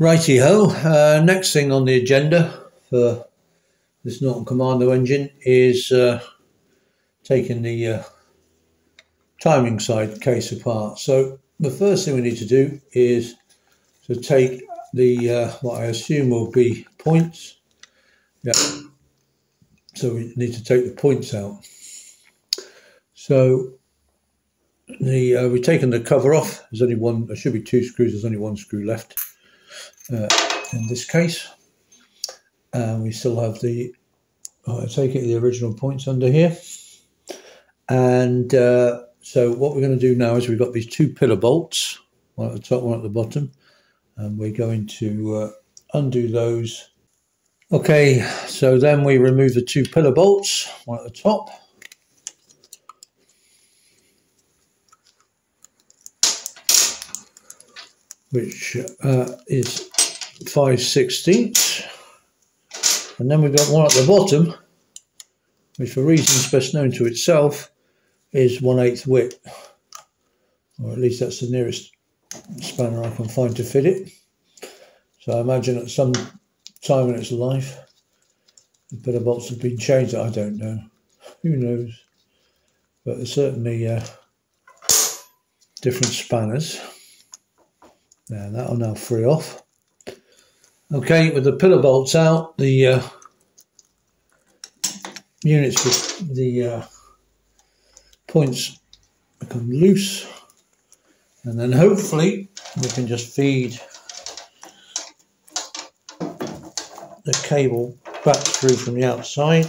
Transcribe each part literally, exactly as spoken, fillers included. Righty-ho, uh, next thing on the agenda for this Norton Commando engine is uh, taking the uh, timing side case apart. So the first thing we need to do is to take the uh, what I assume will be points. Yeah. So we need to take the points out. So the uh, we've taken the cover off. There's only one. There should be two screws. There's only one screw left uh, in this case. And we still have the. Oh, I take it the original points under here. And uh, so what we're going to do now is we've got these two pillar bolts, one at the top, one at the bottom, and we're going to uh, undo those. Okay, so then we remove the two pillar bolts, one at the top. Which uh, is five sixteenths. And then we've got one at the bottom, which for reasons best known to itself is one eighth width. Or at least that's the nearest spanner I can find to fit it. So I imagine at some time in its life the pillar bolts have been changed. I don't know, who knows, but there's certainly uh, different spanners, and that'll now free off. Okay, with the pillar bolts out, the uh, units with the uh, points become loose, and then hopefully we can just feed the cable back through from the outside.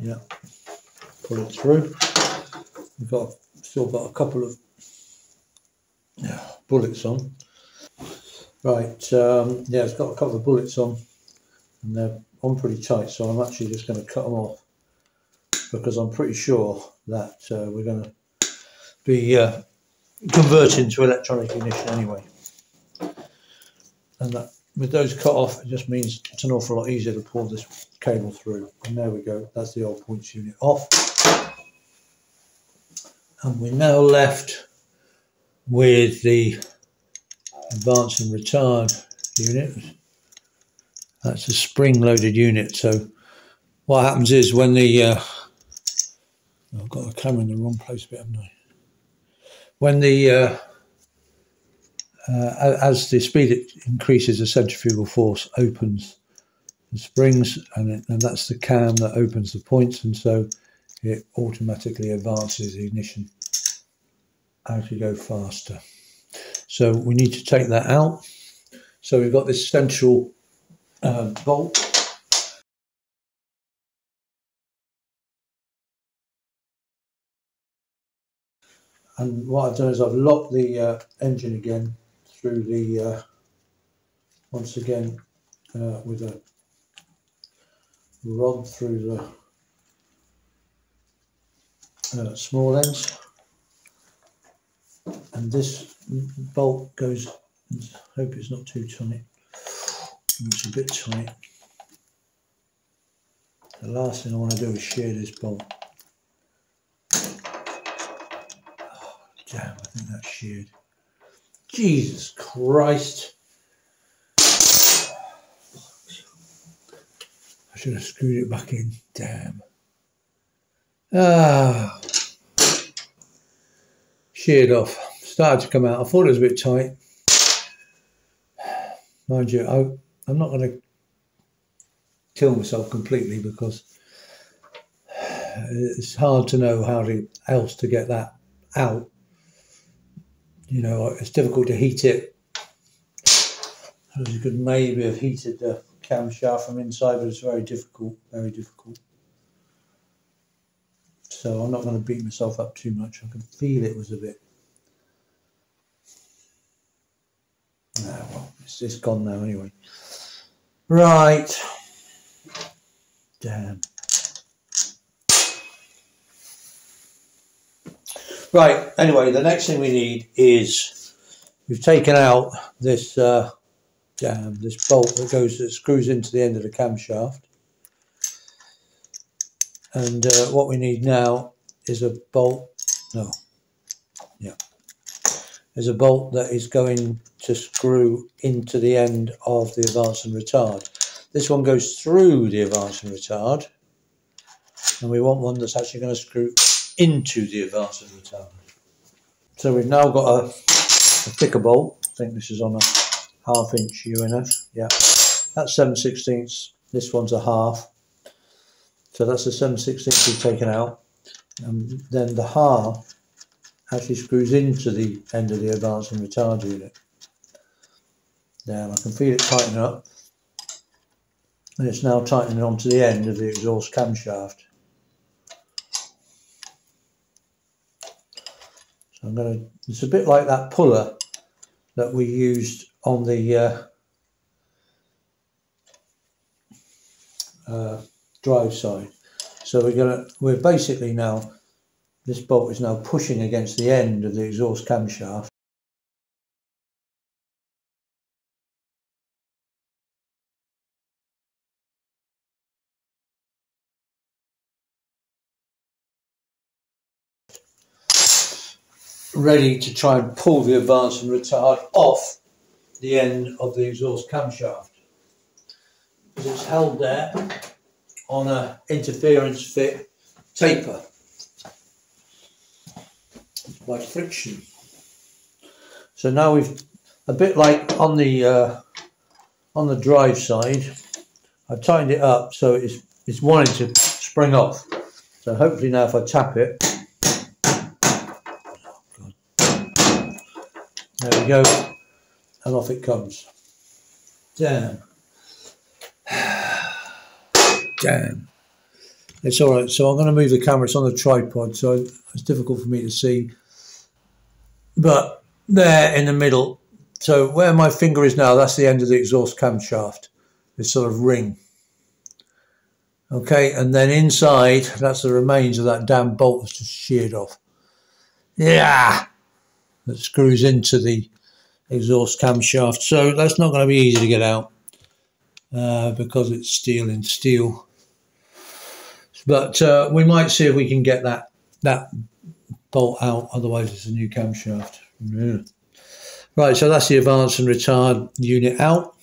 Yeah, pull it through. We've got still got a couple of bullets on. Right, um, yeah, it's got a couple of bullets on, and they're on pretty tight. So I'm actually just going to cut them off, because I'm pretty sure that uh, we're going to be uh, converting to electronic ignition anyway, and that. With those cut off, it just means it's an awful lot easier to pull this cable through. And there we go, that's the old points unit off. And we're now left with the advance and retard unit. That's a spring-loaded unit. So what happens is when the... Uh, I've got the camera in the wrong place a bit, haven't I? When the... Uh, Uh, as the speed it increases, the centrifugal force opens the springs, and, it, and that's the cam that opens the points, and so it automatically advances the ignition as you go faster. So we need to take that out. So we've got this central uh, bolt. And what I've done is I've locked the uh, engine again through the uh, once again uh, with a rod through the uh, small ends, and this bolt goes. I hope it's not too tight. It's a bit tight. The last thing I want to do is shear this bolt. Oh, damn! I think that's sheared. Jesus Christ. I should have screwed it back in. Damn. Ah. Sheared off. Started to come out. I thought it was a bit tight. Mind you, I, I'm not going to kill myself completely, because it's hard to know how to, else to get that out. You know, it's difficult to heat it. You could maybe have heated the camshaft from inside, but it's very difficult, very difficult. So I'm not going to beat myself up too much. I can feel it was a bit. Ah, well, it's, it's gone now anyway. Right. Damn. Right, anyway, the next thing we need is, we've taken out this uh, damn, this bolt that goes, that screws into the end of the camshaft. And uh, what we need now is a bolt, no, yeah, is a bolt that is going to screw into the end of the advance and retard. This one goes through the advance and retard, and we want one that's actually going to screw into the advance and retard. So we've now got a, a thicker bolt. I think this is on a half inch U N F. Yeah, that's seven sixteenths. This one's a half. So that's the seven sixteenths we've taken out. And then the half actually screws into the end of the advance and retard unit. Now I can feel it tightening up. And it's now tightening onto the end of the exhaust camshaft. So I'm going to, it's a bit like that puller that we used on the uh, uh, drive side. So we're going to, we're basically now, this bolt is now pushing against the end of the exhaust camshaft. Ready to try and pull the advance and retard off the end of the exhaust camshaft, because it's held there on an interference fit taper by friction. So now we've, a bit like on the uh, on the drive side, I've tightened it up so it's it's wanting to spring off. So hopefully now if I tap it, there we go, and off it comes. Damn. Damn. It's all right. So I'm going to move the camera. It's on the tripod, so it's difficult for me to see. But there in the middle. So where my finger is now, that's the end of the exhaust camshaft, this sort of ring. Okay, and then inside, that's the remains of that damn bolt that's just sheared off. Yeah! That screws into the exhaust camshaft, so that's not going to be easy to get out uh, because it's steel in steel. But uh, we might see if we can get that that bolt out. Otherwise, it's a new camshaft. Yeah. Right, so that's the advance and retard unit out.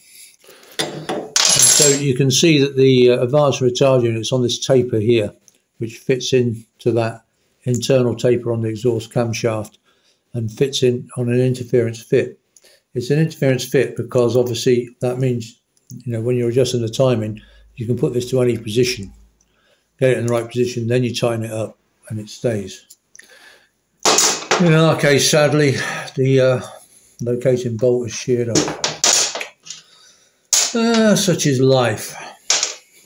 And so you can see that the uh, advance and retard unit is on this taper here, which fits into that internal taper on the exhaust camshaft and fits in on an interference fit. It's an interference fit because obviously that means, you know, when you're adjusting the timing, you can put this to any position, get it in the right position, then you tighten it up and it stays. In our case, sadly, the uh, locating bolt is sheared off. Uh, such is life.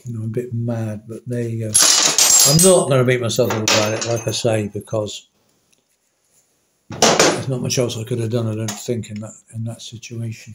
I'm a bit mad, but there you go. I'm not going to beat myself up about it, like I say, because there's not much else I could have done, I don't think, in that in that situation.